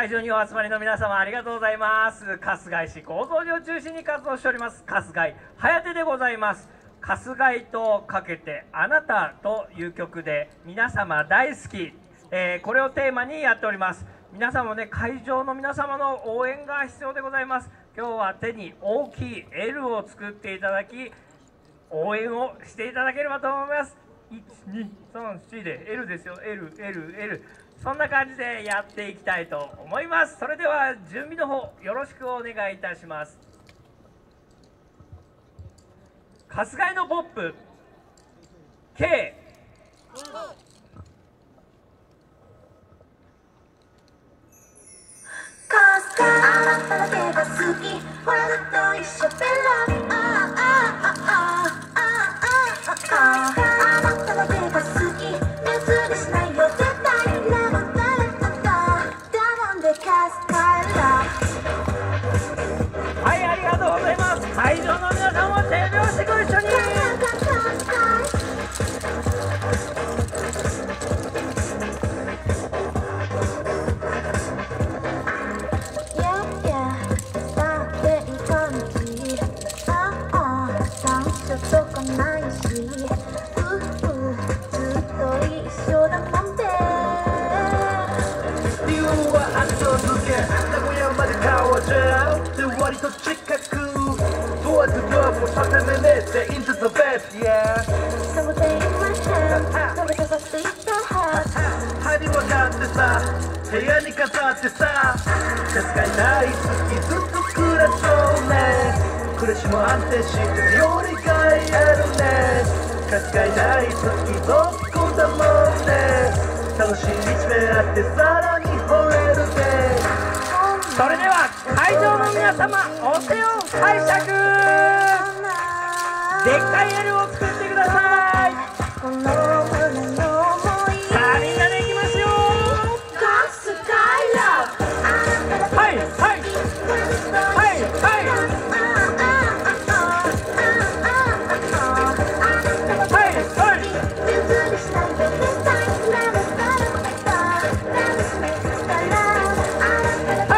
会場にお集まりの皆様ありがとうございます。春日井市構造上中心に活動しております春日井颯でございます。春日井とかけてあなたという曲で皆様大好き、これをテーマにやっております。皆様もね、会場の皆様の応援が必要でございます。今日は手に大きい L を作っていただき応援をしていただければと思います。1、2、3、4で L ですよ。 LLL そんな感じでやっていきたいと思います。それでは準備の方よろしくお願いいたします。春日井のポップ K、 春日井あなただけが好き、俺と一緒ベロリ、ああああああああああ、部屋に飾ってさ、確かにない好きずっと暮らそうね、暮らしも安定してるよりがいあるね、確かにない好きどこだもんね、楽しい日目あってさらに惚れるね。それでは会場の皆様お手を拝借、でっかい L を作ってください。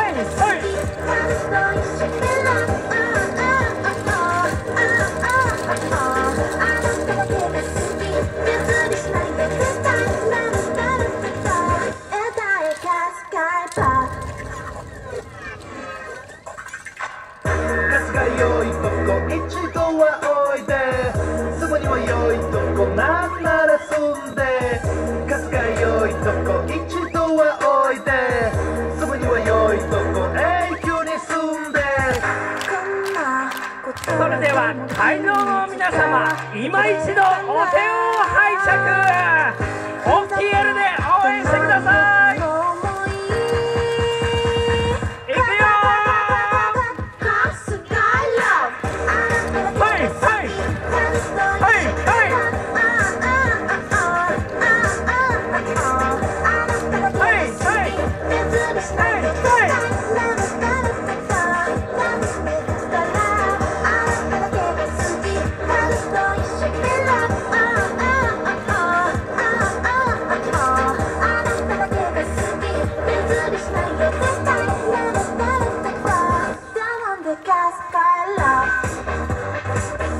会場の皆様、今一度お手を拝借、大きい L で応援してください。いくよー、はいはいはいはい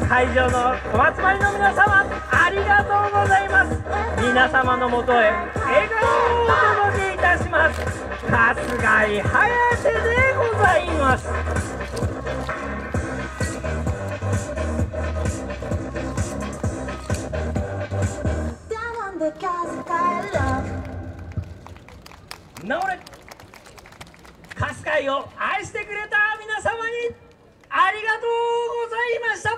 会場のお集まりの皆様ありがとうございます。皆様のもとへ笑顔をお届けいたします。春日井颯でございます。なおれ春日井を愛してくれた皆様にありがとうございました。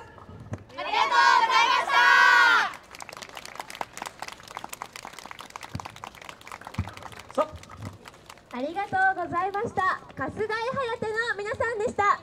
ありがとうございました。ありがとうございました。春日井颯の皆さんでした。